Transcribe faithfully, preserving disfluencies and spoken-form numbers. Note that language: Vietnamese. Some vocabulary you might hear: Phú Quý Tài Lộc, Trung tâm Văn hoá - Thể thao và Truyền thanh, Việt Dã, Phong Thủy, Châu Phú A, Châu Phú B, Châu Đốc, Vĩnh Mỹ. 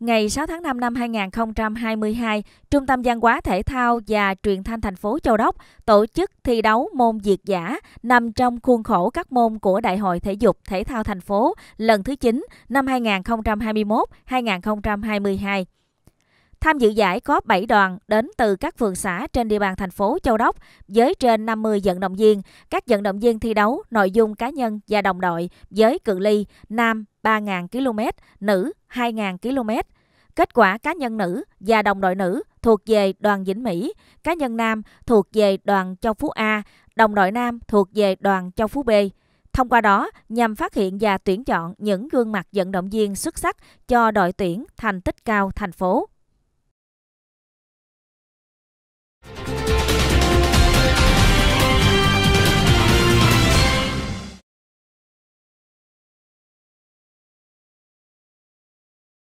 Ngày sáu tháng năm năm hai nghìn không trăm hai mươi hai, Trung tâm Văn hóa Thể thao và Truyền thanh thành phố Châu Đốc tổ chức thi đấu môn việt dã nằm trong khuôn khổ các môn của Đại hội Thể dục Thể thao thành phố lần thứ chín năm hai nghìn không trăm hai mươi mốt đến hai nghìn không trăm hai mươi hai. Tham dự giải có bảy đoàn đến từ các phường xã trên địa bàn thành phố Châu Đốc với trên năm mươi vận động viên. Các vận động viên thi đấu nội dung cá nhân và đồng đội với cự ly nam ba nghìn ki lô mét, nữ hai nghìn ki lô mét. Kết quả cá nhân nữ và đồng đội nữ thuộc về đoàn Vĩnh Mỹ, cá nhân nam thuộc về đoàn Châu Phú A, đồng đội nam thuộc về đoàn Châu Phú B. Thông qua đó, nhằm phát hiện và tuyển chọn những gương mặt vận động viên xuất sắc cho đội tuyển thành tích cao thành phố.